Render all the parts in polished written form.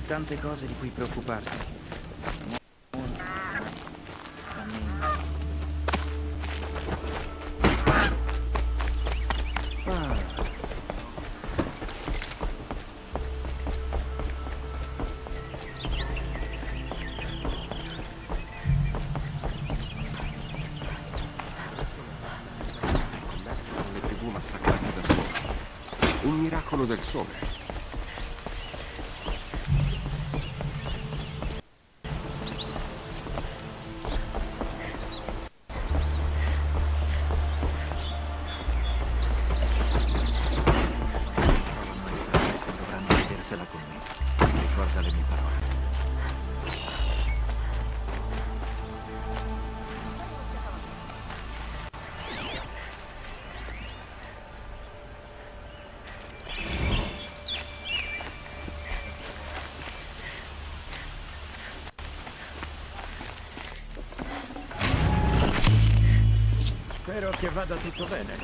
così tante cose di cui preoccuparsi. Del sole. Spero che vada tutto bene.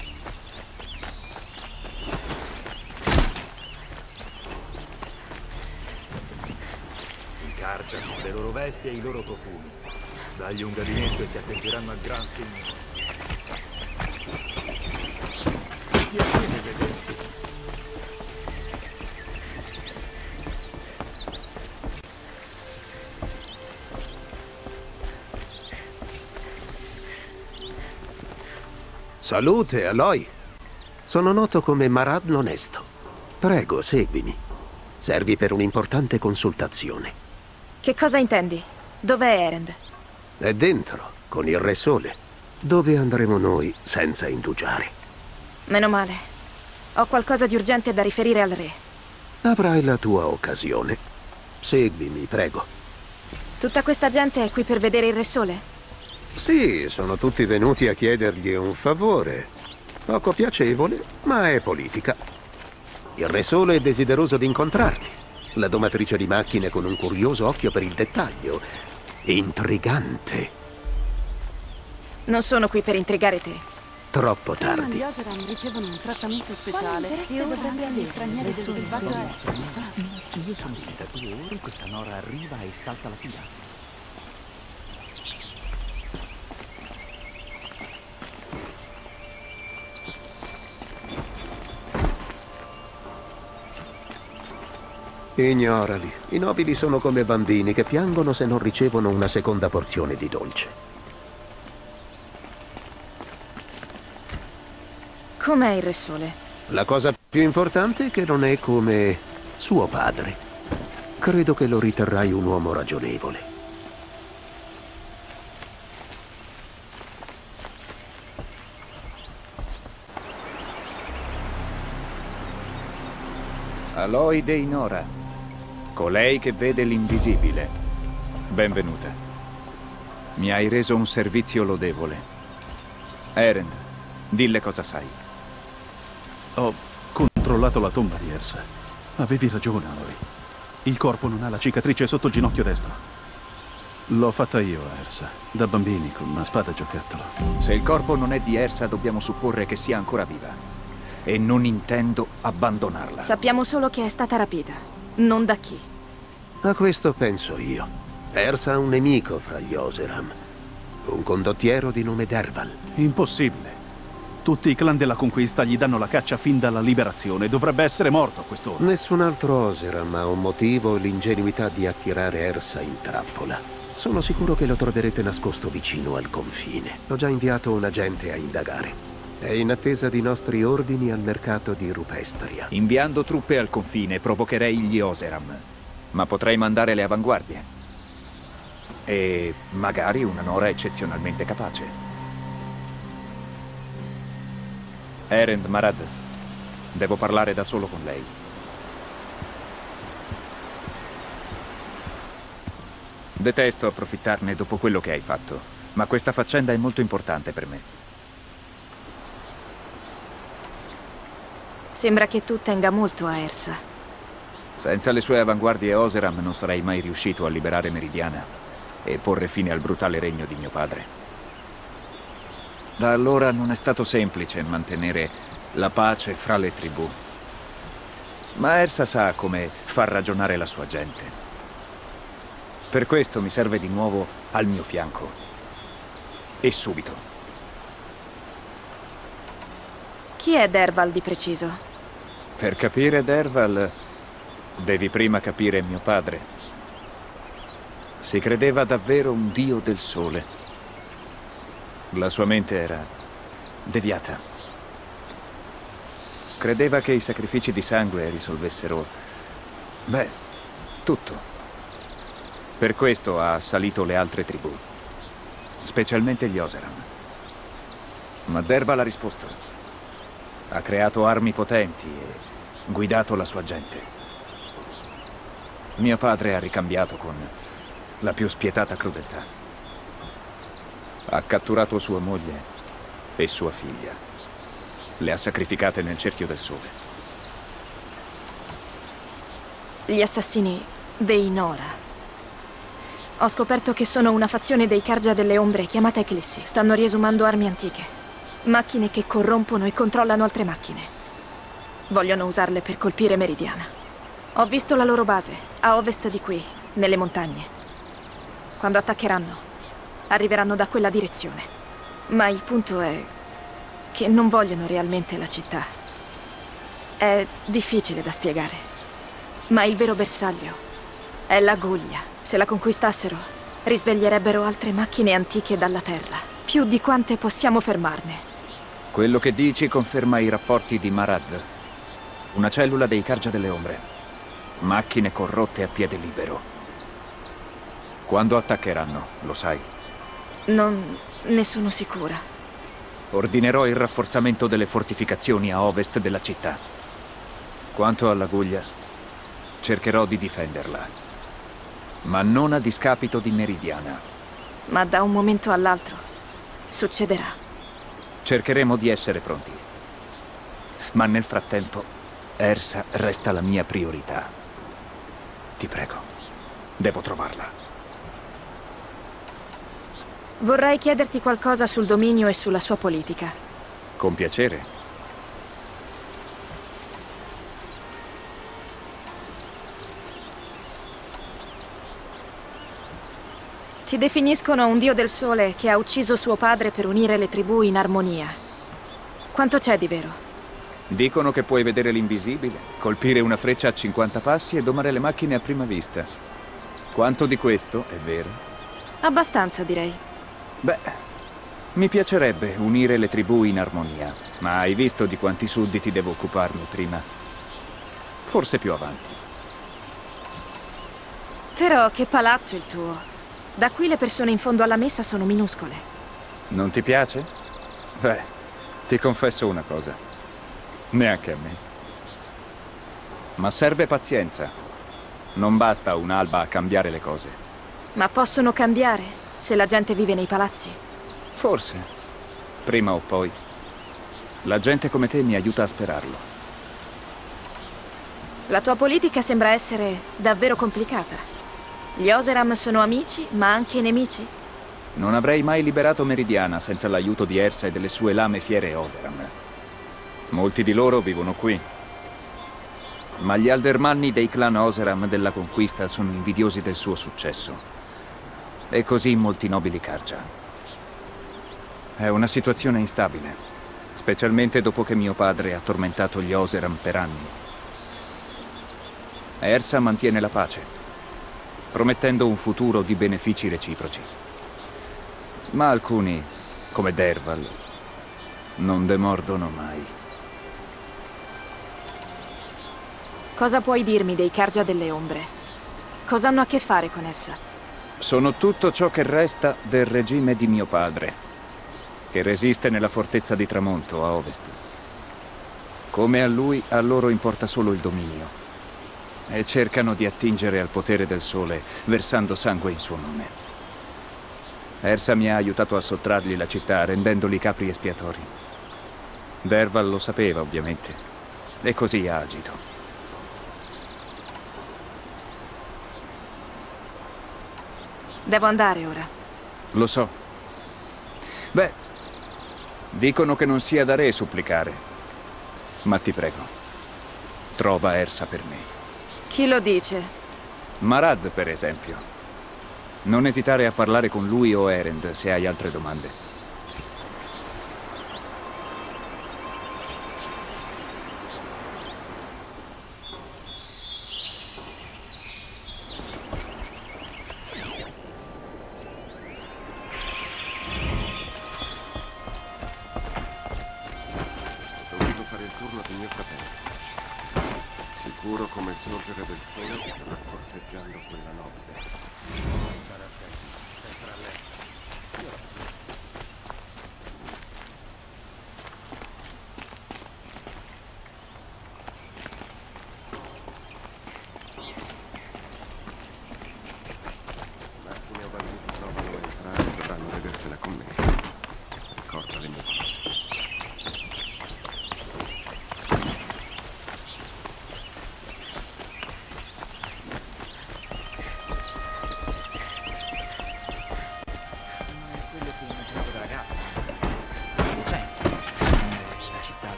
Il Carja, le loro vesti e i loro profumi. Dagli un gabinetto e si attenderanno al gran signore. Piacere vederci. Salute, Aloy. Sono noto come Marad l'Onesto. Prego, seguimi. Servi per un'importante consultazione. Che cosa intendi? Dov'è Erend? È dentro, con il Re Sole. Dove andremo noi, senza indugiare. Meno male. Ho qualcosa di urgente da riferire al Re. Avrai la tua occasione. Seguimi, prego. Tutta questa gente è qui per vedere il Re Sole? Sì, sono tutti venuti a chiedergli un favore. Poco piacevole, ma è politica. Il Re Sole è desideroso di incontrarti. La domatrice di macchine con un curioso occhio per il dettaglio. Intrigante. Non sono qui per intrigare te. Troppo tardi. Gli Oseram ricevono un trattamento speciale. Io vorrei agli stranieri del selvaggio. Io sono qui da 2 ore, questa Nora arriva e salta la fila. Ignorali. I nobili sono come bambini che piangono se non ricevono una seconda porzione di dolce. Com'è il Re Sole? La cosa più importante è che non è come suo padre. Credo che lo riterrai un uomo ragionevole. Aloy dei Nora, colei che vede l'invisibile. Benvenuta. Mi hai reso un servizio lodevole. Erend, dille cosa sai. Ho controllato la tomba di Ersa. Avevi ragione, Aloy. Il corpo non ha la cicatrice sotto il ginocchio destro. L'ho fatta io, Ersa, da bambini con una spada giocattolo. Se il corpo non è di Ersa, dobbiamo supporre che sia ancora viva. E non intendo abbandonarla. Sappiamo solo che è stata rapita. Non da chi. A questo penso io. Ersa ha un nemico fra gli Oseram. Un condottiero di nome Dervahl. Impossibile. Tutti i clan della conquista gli danno la caccia fin dalla liberazione. Dovrebbe essere morto a quest'ora. Nessun altro Oseram ha un motivo e l'ingenuità di attirare Ersa in trappola. Sono sicuro che lo troverete nascosto vicino al confine. Ho già inviato un agente a indagare. È in attesa di nostri ordini al mercato di Rupestria. Inviando truppe al confine provocherei gli Oseram, ma potrei mandare le avanguardie. E magari una Nora eccezionalmente capace. Erend, Marad, devo parlare da solo con lei. Detesto approfittarne dopo quello che hai fatto, ma questa faccenda è molto importante per me. Sembra che tu tenga molto a Ersa. Senza le sue avanguardie Oseram non sarei mai riuscito a liberare Meridiana e porre fine al brutale regno di mio padre. Da allora non è stato semplice mantenere la pace fra le tribù. Ma Ersa sa come far ragionare la sua gente. Per questo mi serve di nuovo al mio fianco. E subito. Chi è Dervahl di preciso? Per capire Dervahl, devi prima capire mio padre. Si credeva davvero un dio del sole. La sua mente era deviata. Credeva che i sacrifici di sangue risolvessero... beh, tutto. Per questo ha assalito le altre tribù, specialmente gli Oseram. Ma Dervahl ha risposto. Ha creato armi potenti e guidato la sua gente. Mio padre ha ricambiato con la più spietata crudeltà. Ha catturato sua moglie e sua figlia. Le ha sacrificate nel cerchio del sole. Gli assassini dei Nora. Ho scoperto che sono una fazione dei Carja delle Ombre, chiamata Eclissi. Stanno riesumando armi antiche. Macchine che corrompono e controllano altre macchine. Vogliono usarle per colpire Meridiana. Ho visto la loro base, a ovest di qui, nelle montagne. Quando attaccheranno, arriveranno da quella direzione. Ma il punto è che non vogliono realmente la città. È difficile da spiegare. Ma il vero bersaglio è la Guglia. Se la conquistassero, risveglierebbero altre macchine antiche dalla Terra, più di quante possiamo fermarne. Quello che dici conferma i rapporti di Marad, una cellula dei Carja delle Ombre. Macchine corrotte a piede libero. Quando attaccheranno, lo sai? Non ne sono sicura. Ordinerò il rafforzamento delle fortificazioni a ovest della città. Quanto alla Guglia, cercherò di difenderla. Ma non a discapito di Meridiana. Ma da un momento all'altro succederà. Cercheremo di essere pronti. Ma nel frattempo, Ersa resta la mia priorità. Ti prego, devo trovarla. Vorrei chiederti qualcosa sul dominio e sulla sua politica. Con piacere. Ti definiscono un dio del sole che ha ucciso suo padre per unire le tribù in armonia. Quanto c'è di vero? Dicono che puoi vedere l'invisibile, colpire una freccia a 50 passi e domare le macchine a prima vista. Quanto di questo è vero? Abbastanza, direi. Beh, mi piacerebbe unire le tribù in armonia, ma hai visto di quanti sudditi devo occuparmi prima? Forse più avanti. Però che palazzo il tuo? Da qui le persone in fondo alla messa sono minuscole. Non ti piace? Beh, ti confesso una cosa. Neanche a me. Ma serve pazienza. Non basta un'alba a cambiare le cose. Ma possono cambiare se la gente vive nei palazzi? Forse. Prima o poi. La gente come te mi aiuta a sperarlo. La tua politica sembra essere davvero complicata. Gli Oseram sono amici, ma anche nemici? Non avrei mai liberato Meridiana senza l'aiuto di Ersa e delle sue lame fiere Oseram. Molti di loro vivono qui. Ma gli aldermanni dei clan Oseram della conquista sono invidiosi del suo successo. E così molti nobili Carja. È una situazione instabile, specialmente dopo che mio padre ha tormentato gli Oseram per anni. Ersa mantiene la pace, promettendo un futuro di benefici reciproci. Ma alcuni, come Dervahl, non demordono mai. Cosa puoi dirmi dei Carja delle Ombre? Cosa hanno a che fare con Ersa? Sono tutto ciò che resta del regime di mio padre, che resiste nella fortezza di Tramonto a ovest. Come a lui, a loro importa solo il dominio. E cercano di attingere al potere del sole, versando sangue in suo nome. Ersa mi ha aiutato a sottrargli la città, rendendoli capri espiatori. Dervahl lo sapeva, ovviamente, e così ha agito. Devo andare ora. Lo so. Beh, dicono che non sia da re supplicare. Ma ti prego, trova Ersa per me. Chi lo dice? Marad, per esempio. Non esitare a parlare con lui o Erend se hai altre domande.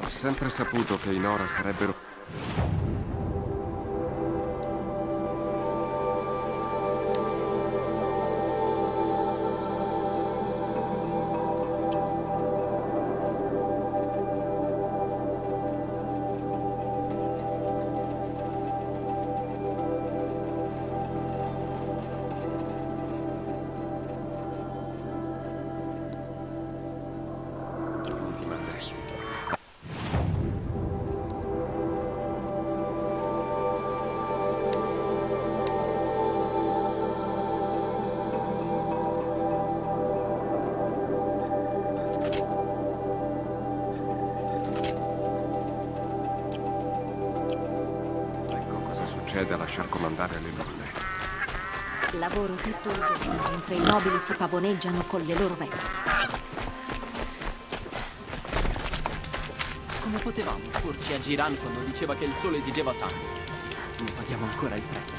Ho sempre saputo che i Nora sarebbero... da lasciar comandare alle donne. Lavoro tutto il giorno mentre i nobili si pavoneggiano con le loro vesti. Come potevamo porci a Giran quando diceva che il sole esigeva sangue? Ne paghiamo ancora il prezzo.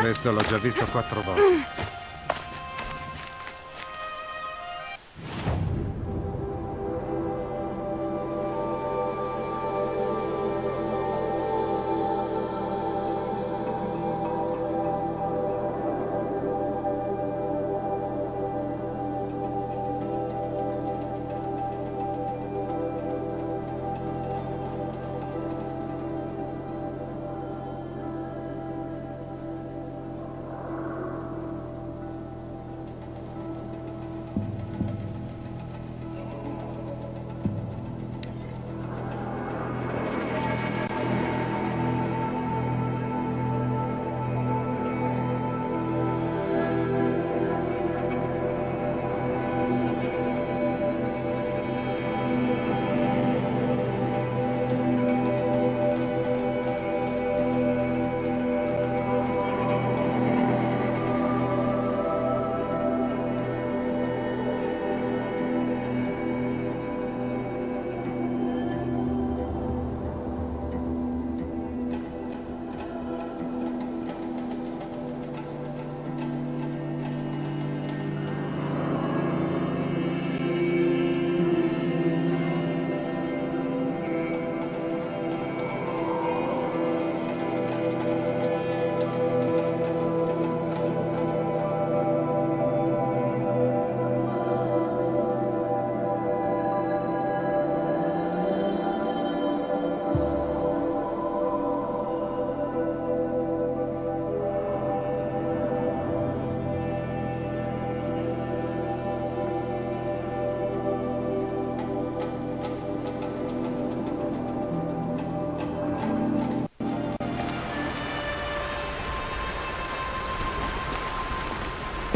Questo l'ho già visto 4 volte.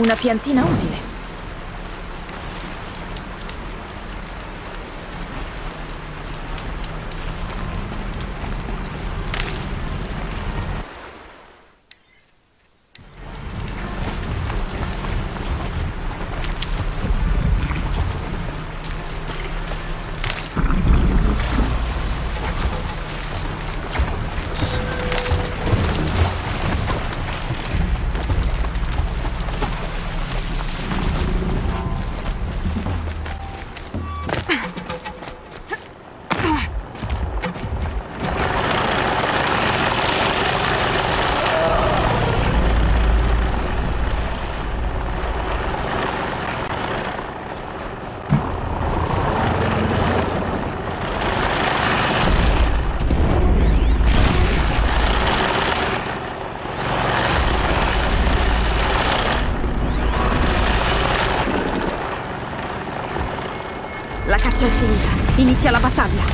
Una piantina utile. È finita. Inizia la battaglia.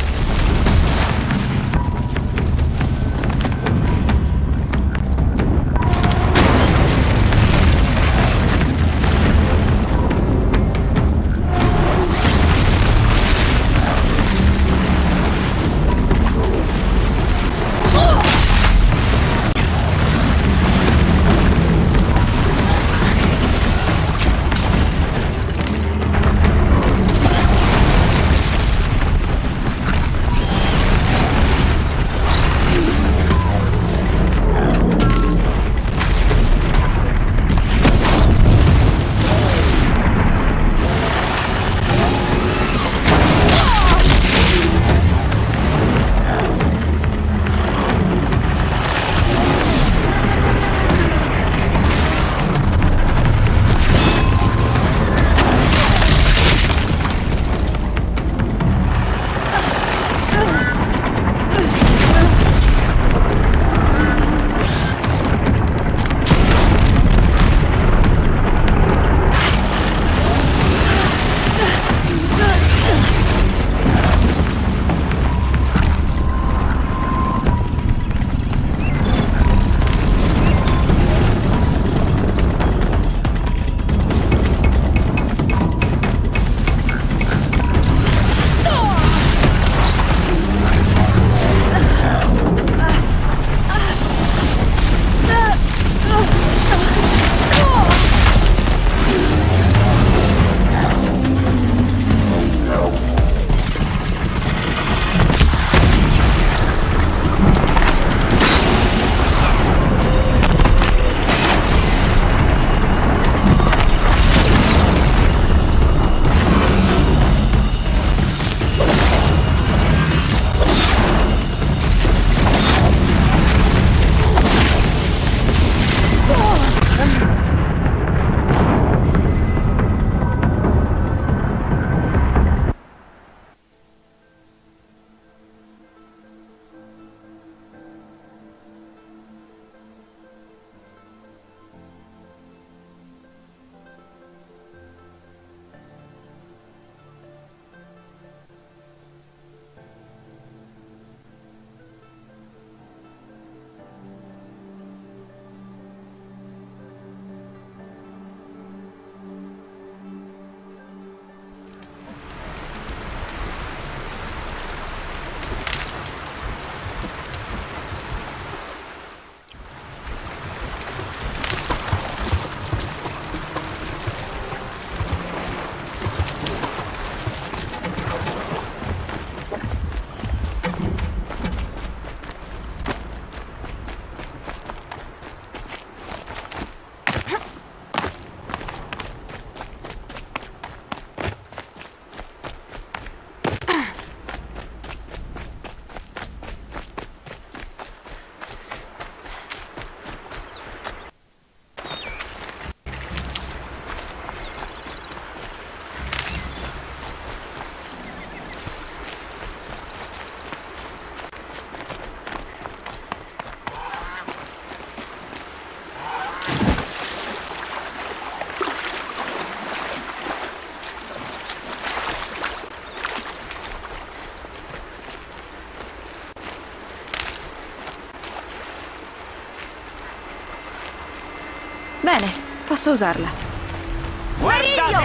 Bene, posso usarla.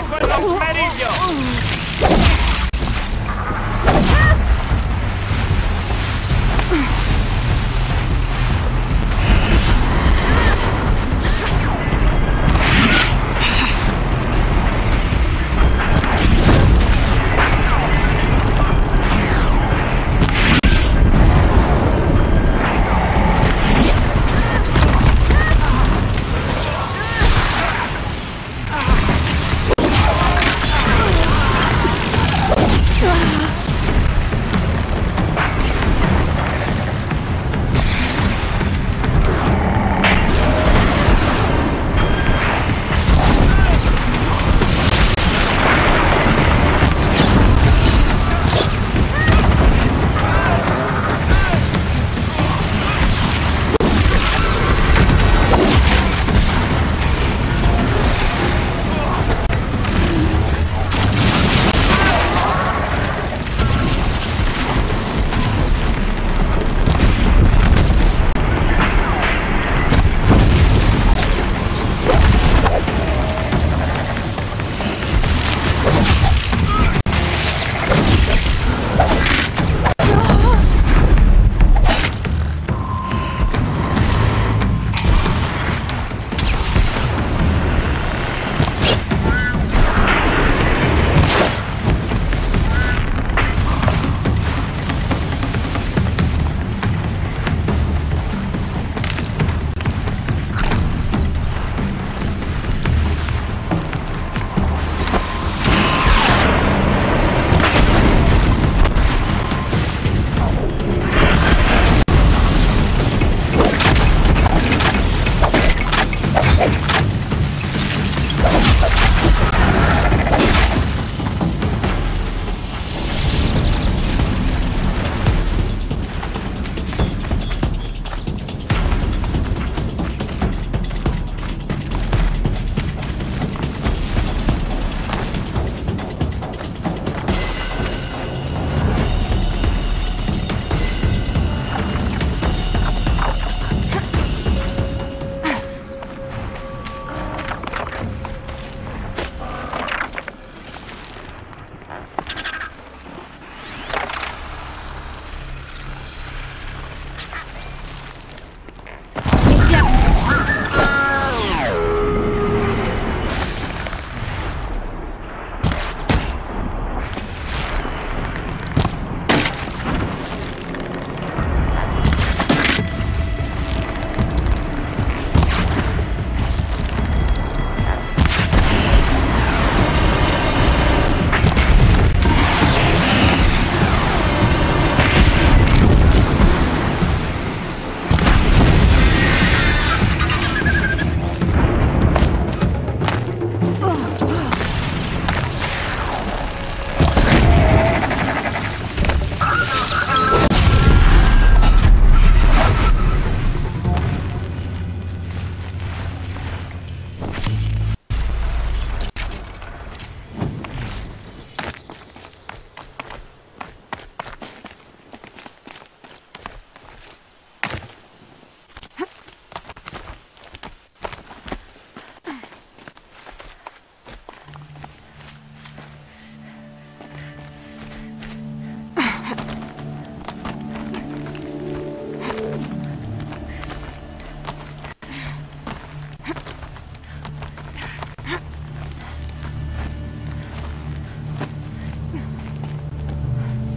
per lo speriglio!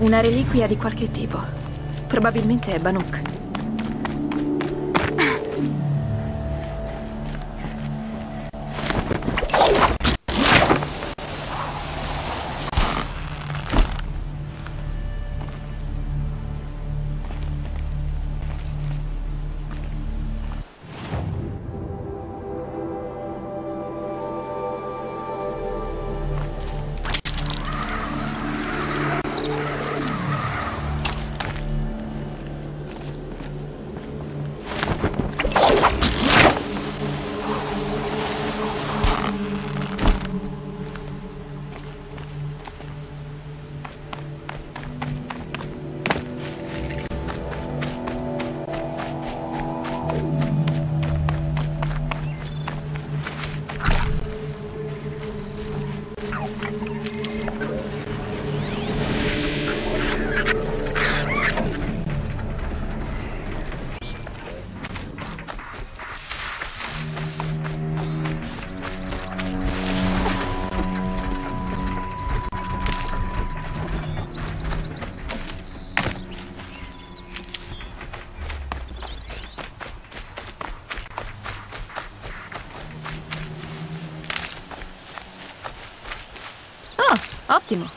Una reliquia di qualche tipo. Probabilmente è Banuk. Ottimo.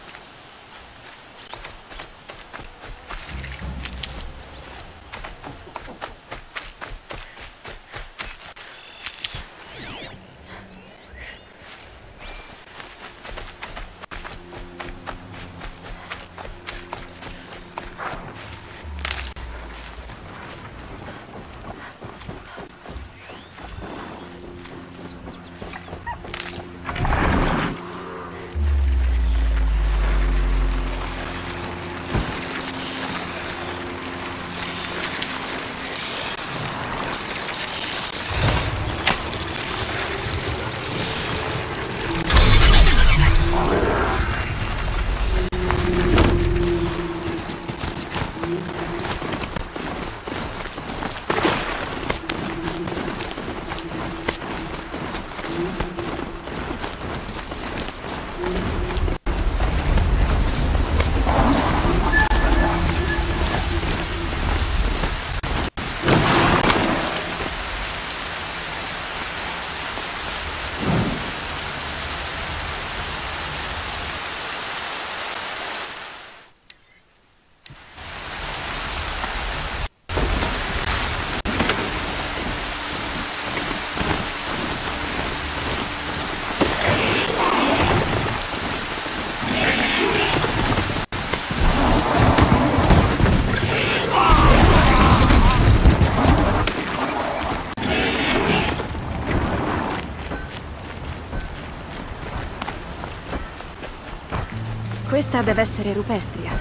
Questa deve essere Rupestria.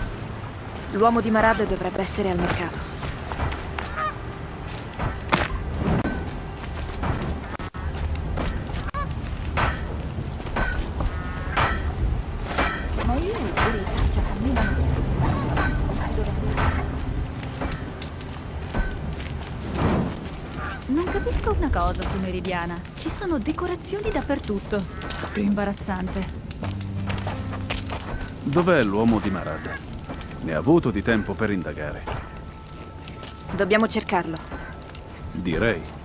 L'uomo di Marad dovrebbe essere al mercato. Non capisco una cosa su Meridiana. Ci sono decorazioni dappertutto. Proprio imbarazzante. Dov'è l'uomo di Marad? Ne ha avuto di tempo per indagare. Dobbiamo cercarlo. Direi.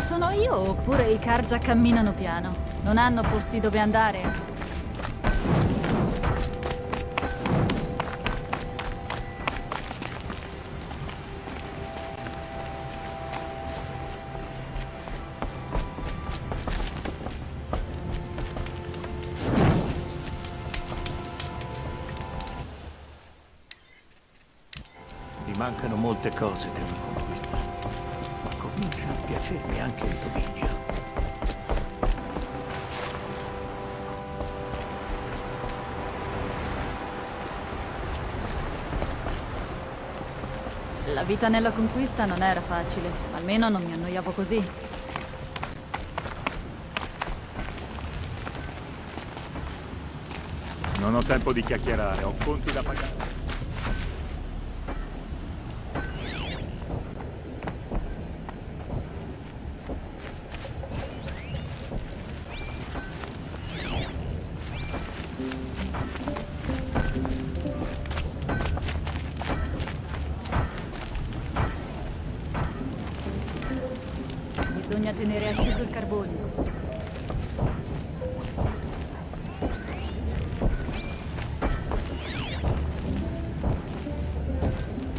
Sono io oppure i Carja camminano piano? Non hanno posti dove andare? Mi mancano molte cose che non conquistare. Comincia a piacermi anche il dominio. La vita nella conquista non era facile, almeno non mi annoiavo così. Non ho tempo di chiacchierare, ho conti da pagare. tenere acceso il carbonio.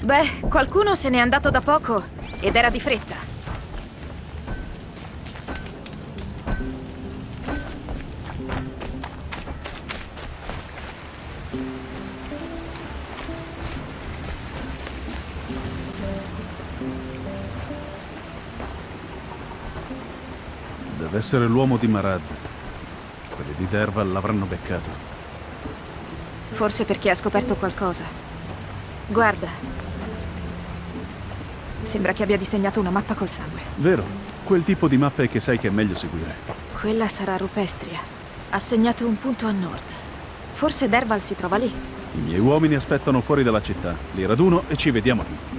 Beh, qualcuno se n'è andato da poco ed era di fretta. Deve essere l'uomo di Marad. Quelli di Dervahl l'avranno beccato. Forse perché ha scoperto qualcosa. Guarda. Sembra che abbia disegnato una mappa col sangue. Vero, quel tipo di mappe che sai che è meglio seguire. Quella sarà Rupestria. Ha segnato un punto a nord. Forse Dervahl si trova lì. I miei uomini aspettano fuori dalla città. Li raduno e ci vediamo lì.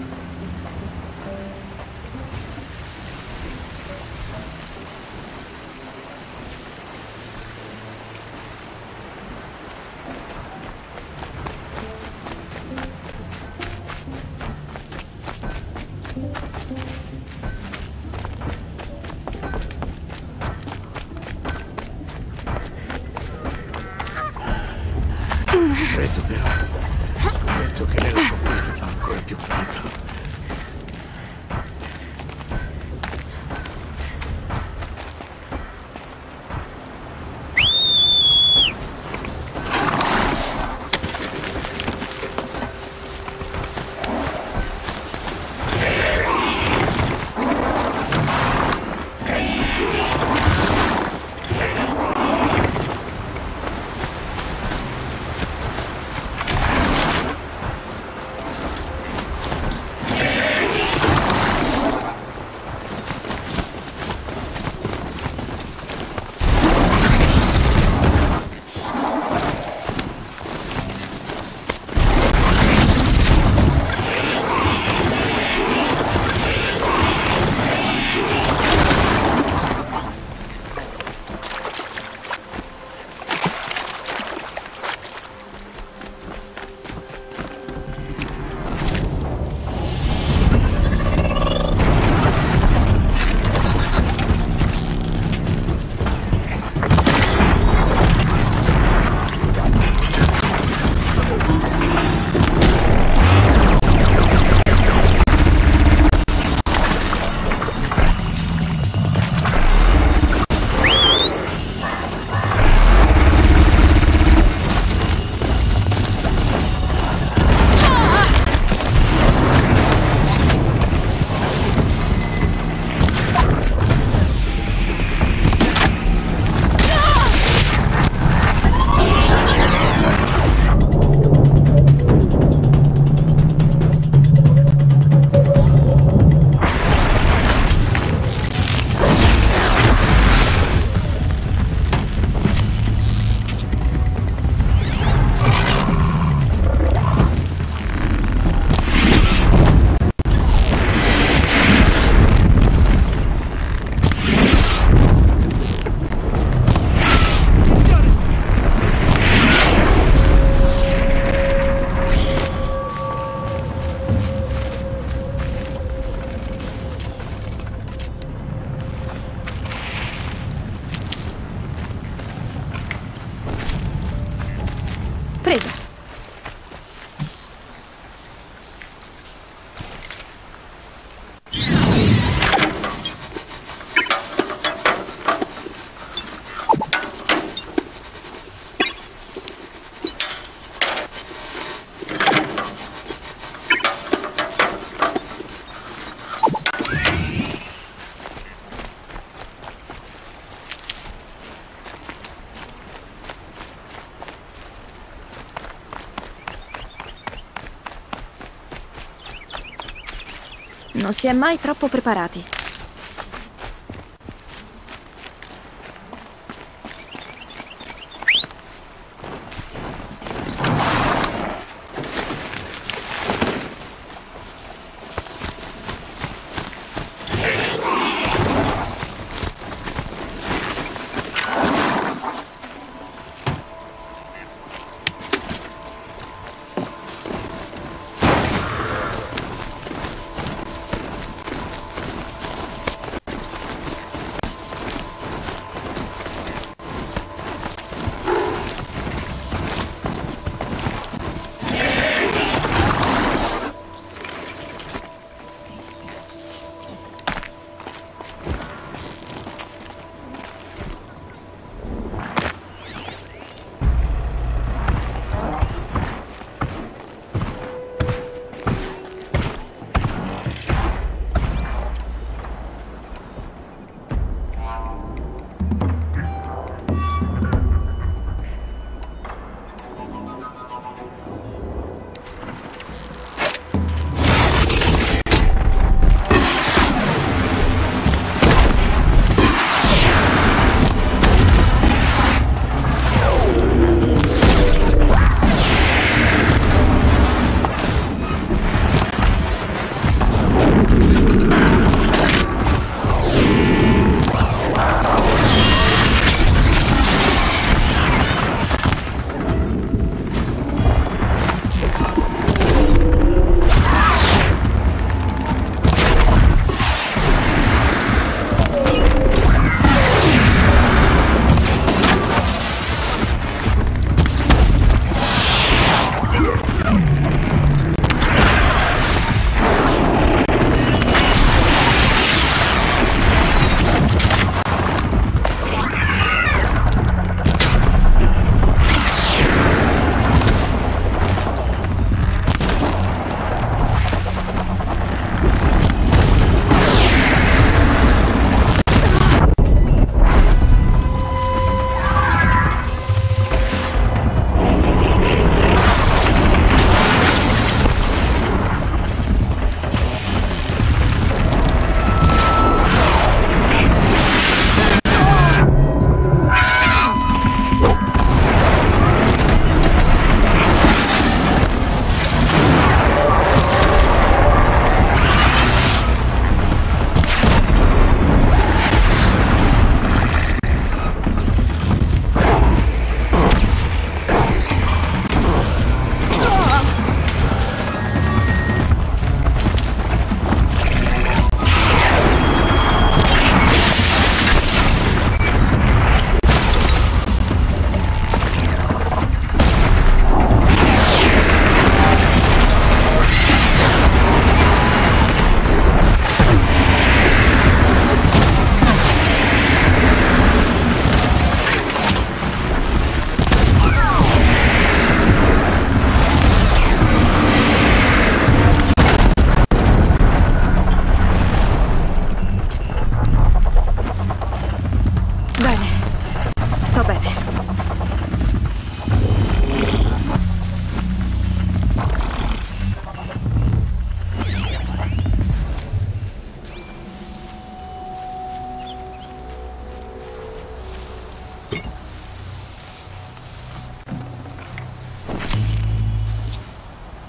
Non si è mai troppo preparati.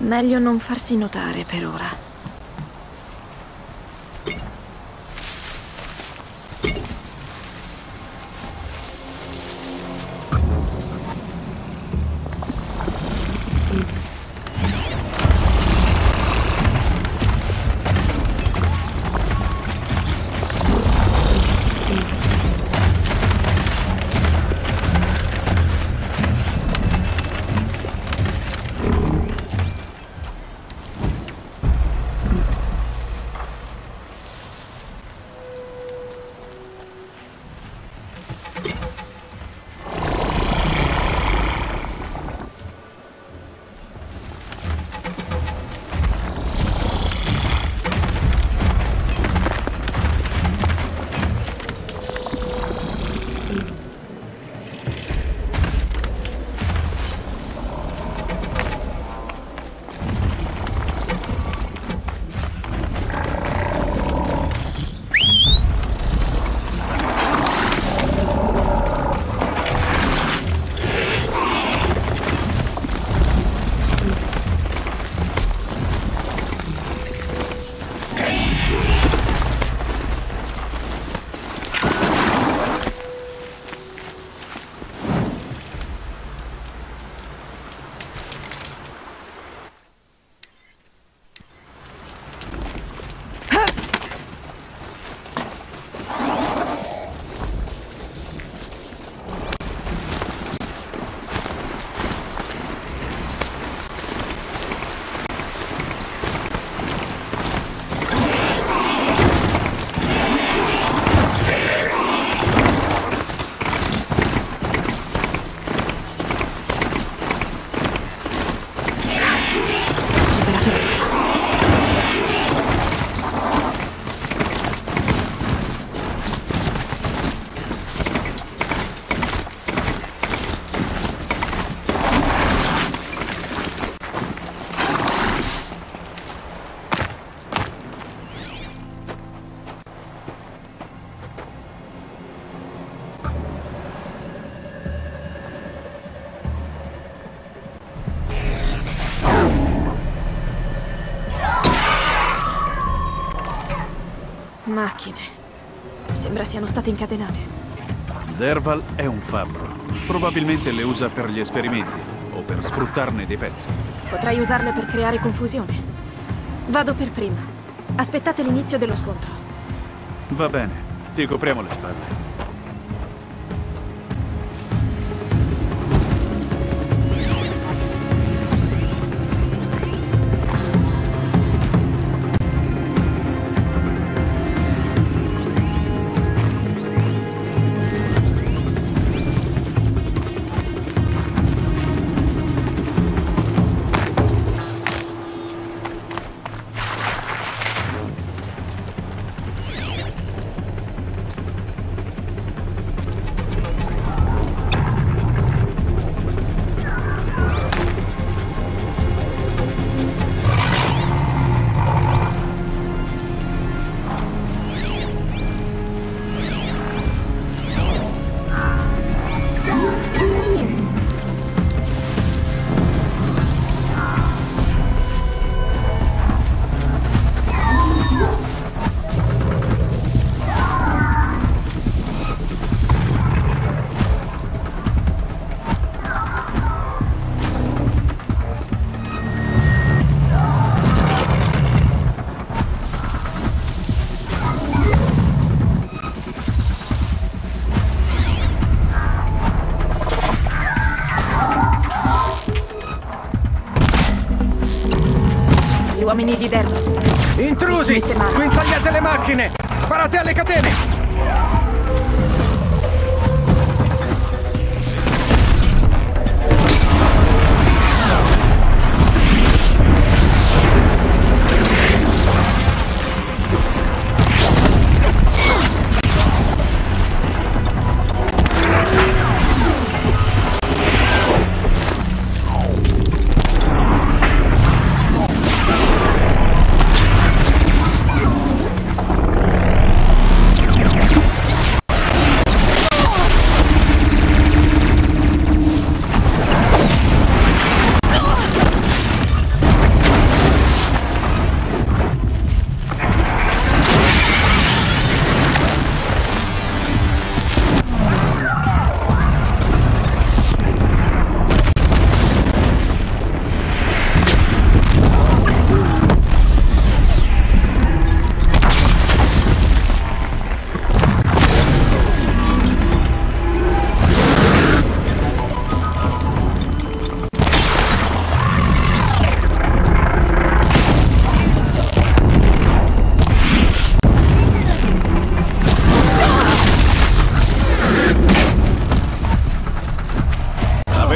Meglio non farsi notare per ora. Macchine. Sembra siano state incatenate. Dervahl è un fabbro. Probabilmente le usa per gli esperimenti o per sfruttarne dei pezzi. Potrei usarle per creare confusione. Vado per prima. Aspettate l'inizio dello scontro. Va bene, ti copriamo le spalle. Uomini di Dervahl. Intrusi! Sguinzagliate le macchine! Sparate alle catene!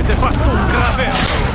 Avete fatto un grave errore!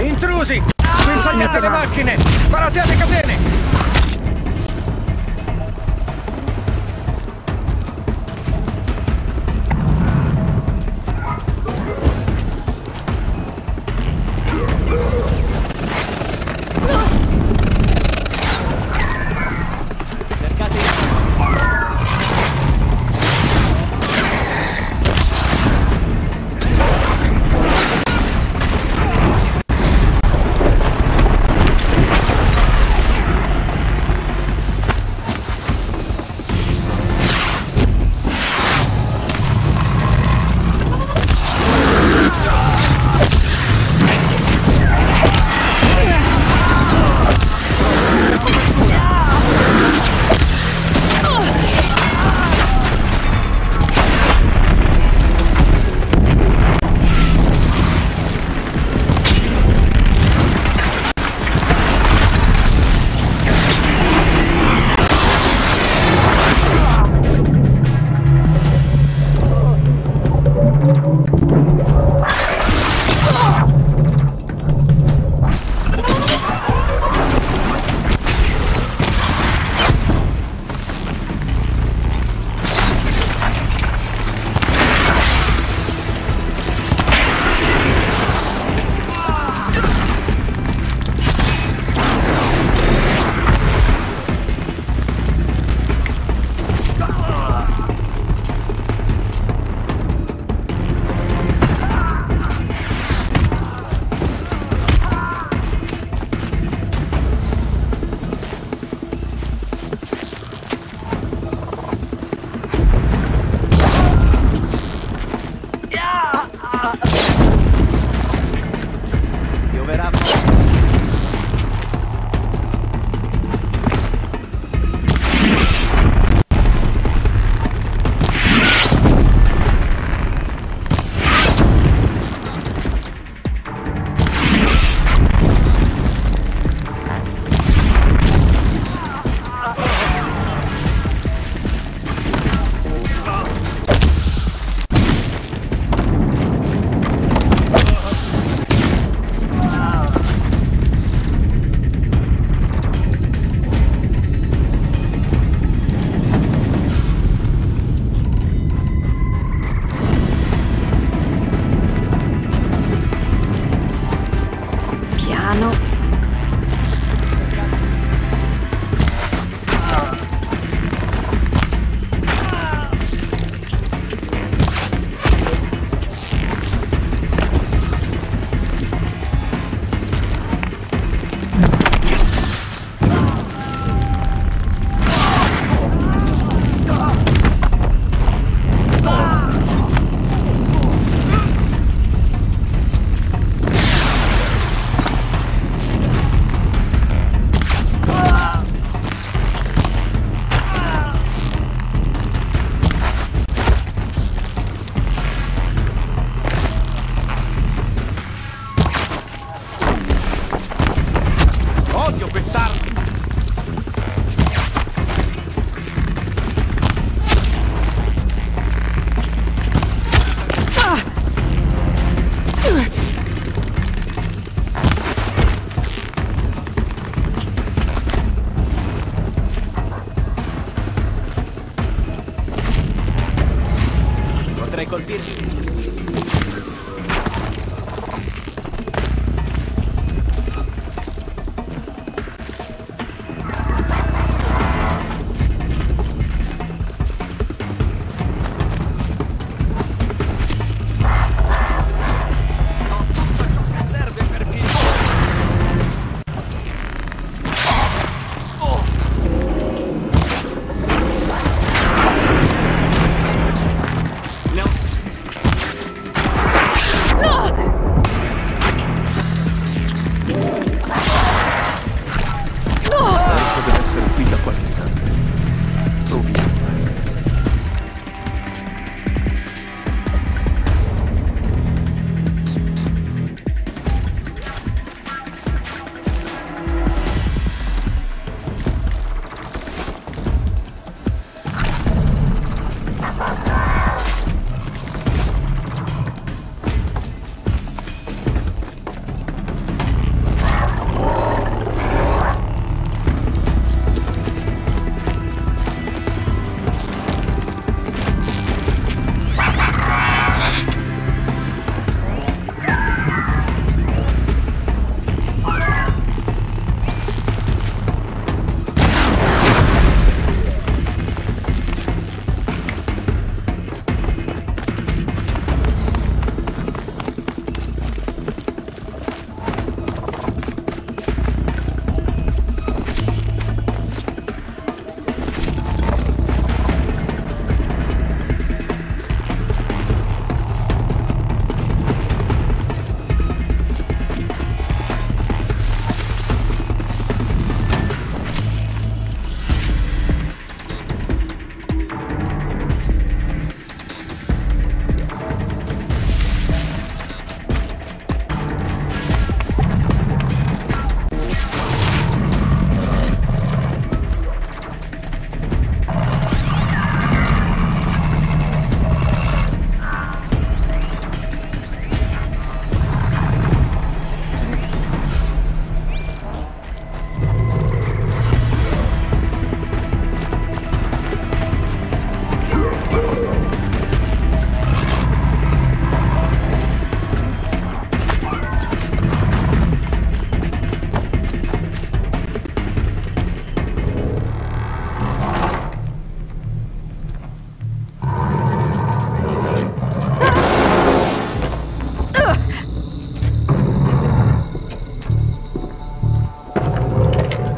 Intrusi! Pinzagliate le macchine! Sparate alle catene!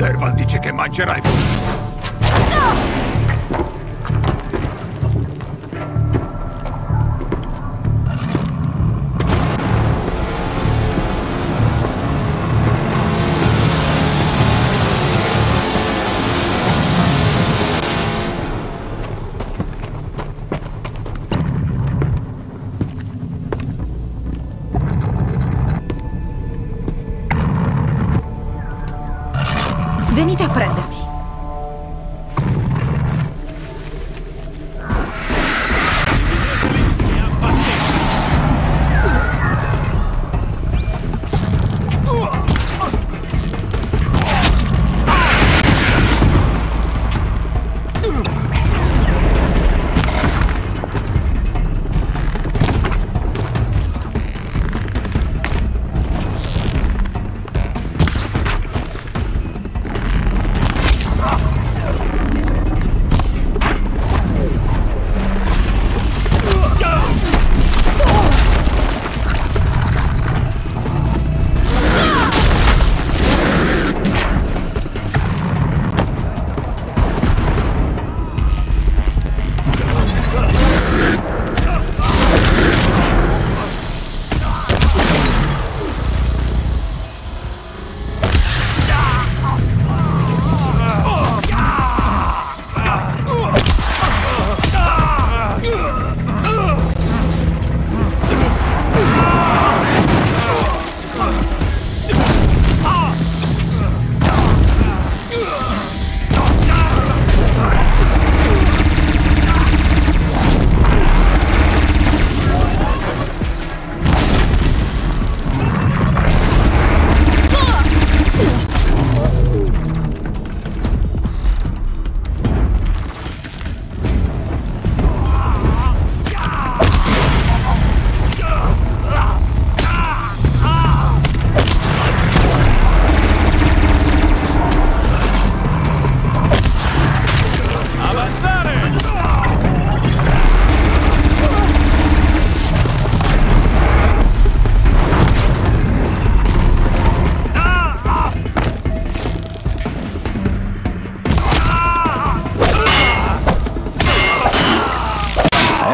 Dervahl dice che mangerai.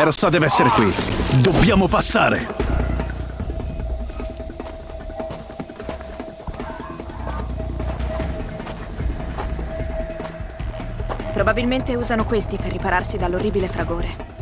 Ersa deve essere qui. Dobbiamo passare. Probabilmente usano questi per ripararsi dall'orribile fragore.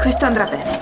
Questo andrà bene.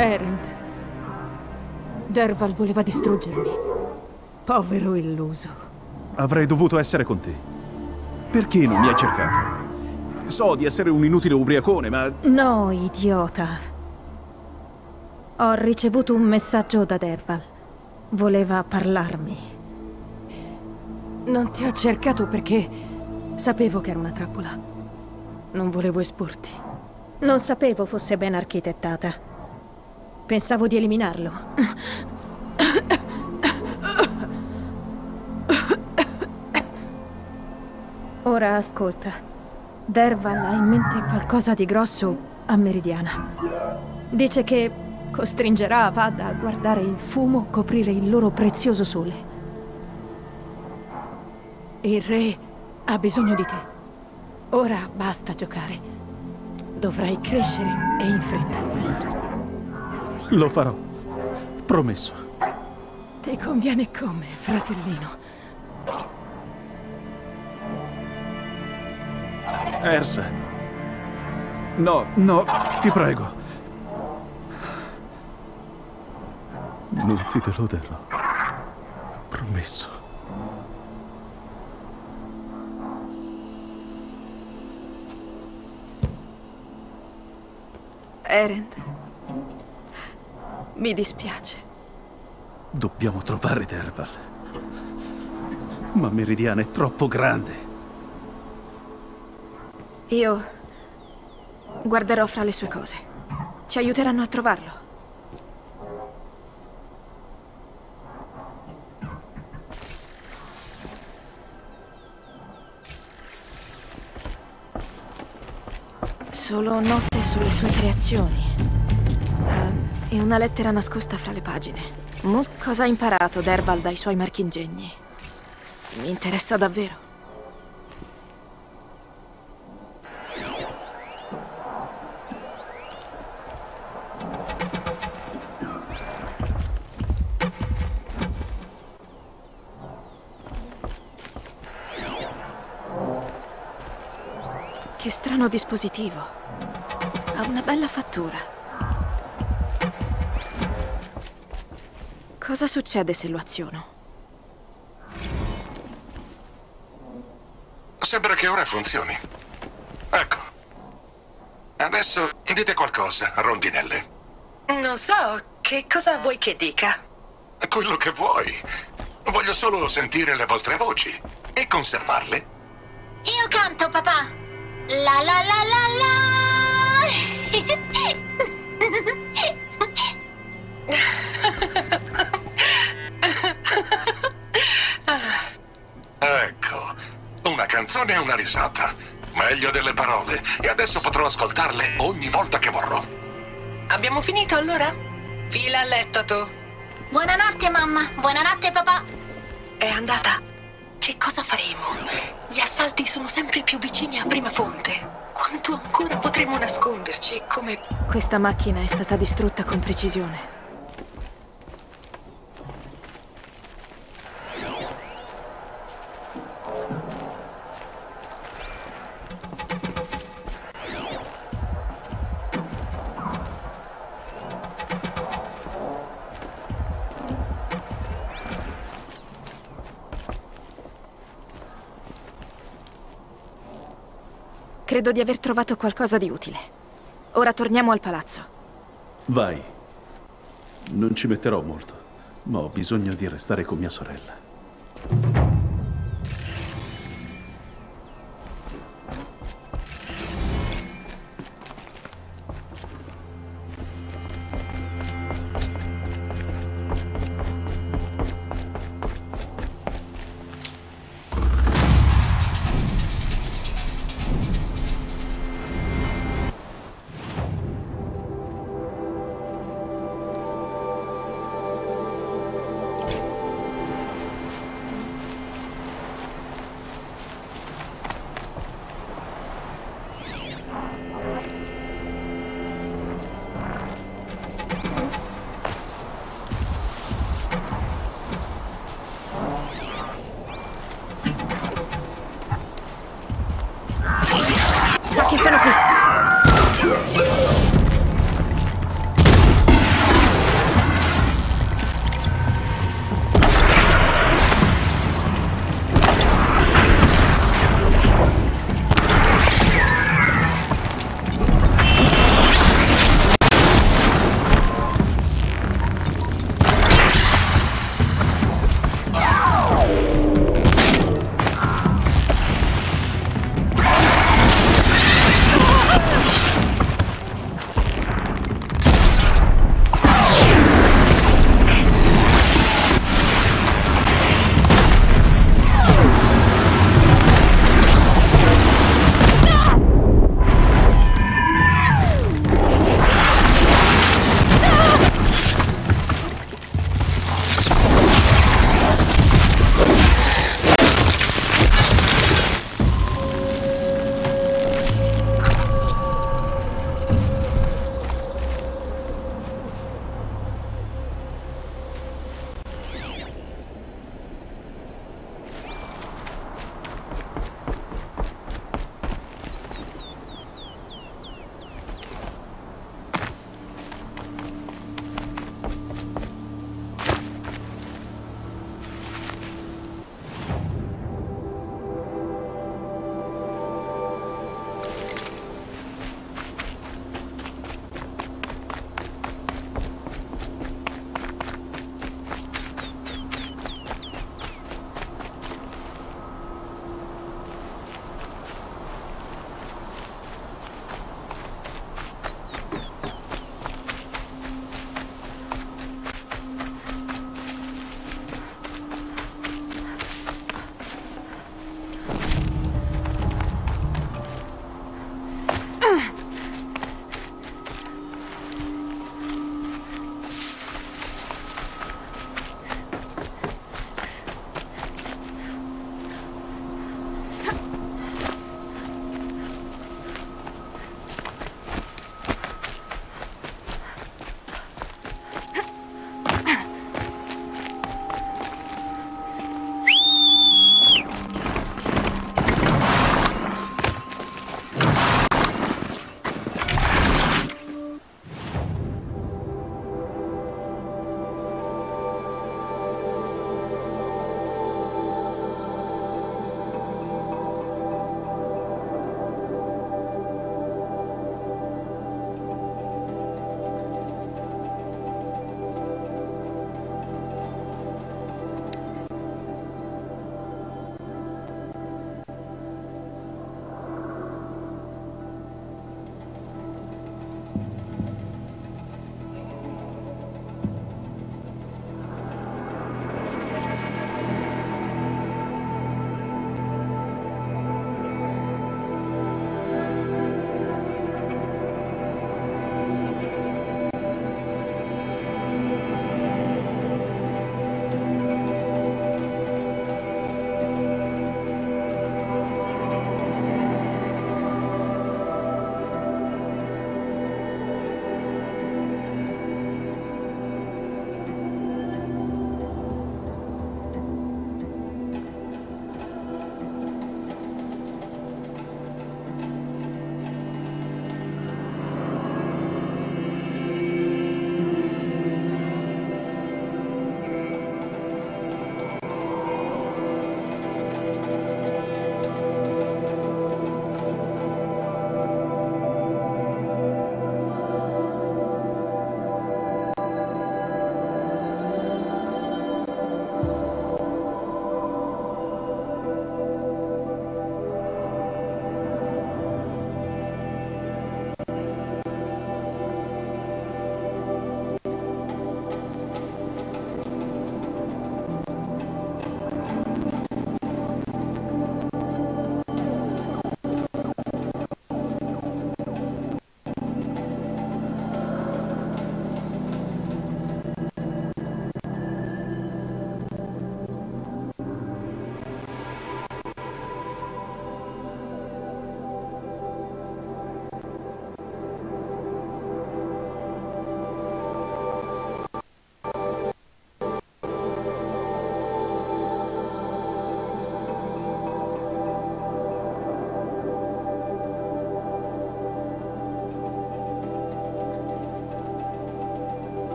Erend. Dervahl voleva distruggermi. Povero illuso. Avrei dovuto essere con te. Perché non mi hai cercato? So di essere un inutile ubriacone, ma... No, idiota. Ho ricevuto un messaggio da Dervahl. Voleva parlarmi. Non ti ho cercato perché sapevo che era una trappola. Non volevo esporti. Non sapevo fosse ben architettata. Pensavo di eliminarlo. Ora ascolta. Dervahl ha in mente qualcosa di grosso a Meridiana. Dice che costringerà Avad a guardare il fumo coprire il loro prezioso sole. Il re ha bisogno di te. Ora basta giocare. Dovrai crescere e in fretta. Lo farò. Promesso. Ti conviene come, fratellino? Ersa. No, no, ti prego. Non ti deluderò. Promesso. Erend. Mi dispiace. Dobbiamo trovare Dervahl. Ma Meridiana è troppo grande. Io guarderò fra le sue cose. Ci aiuteranno a trovarlo. Solo note sulle sue creazioni. E una lettera nascosta fra le pagine. Cosa ha imparato Dervahl dai suoi marchingegni? Mi interessa davvero. Che strano dispositivo. Ha una bella fattura. Cosa succede se lo aziono? Sembra che ora funzioni. Ecco. Adesso dite qualcosa, rondinelle. Non so, che cosa vuoi che dica? Quello che vuoi. Voglio solo sentire le vostre voci e conservarle. Io canto, papà. La la la la la. Ecco, una canzone e una risata. Meglio delle parole. E adesso potrò ascoltarle ogni volta che vorrò. Abbiamo finito allora? Fila a letto tu. Buonanotte, mamma. Buonanotte, papà. È andata. Che cosa faremo? Gli assalti sono sempre più vicini a Prima Fonte. Quanto ancora potremo nasconderci? Come... Questa macchina è stata distrutta con precisione. Credo di aver trovato qualcosa di utile. Ora torniamo al palazzo. Vai. Non ci metterò molto, ma ho bisogno di restare con mia sorella.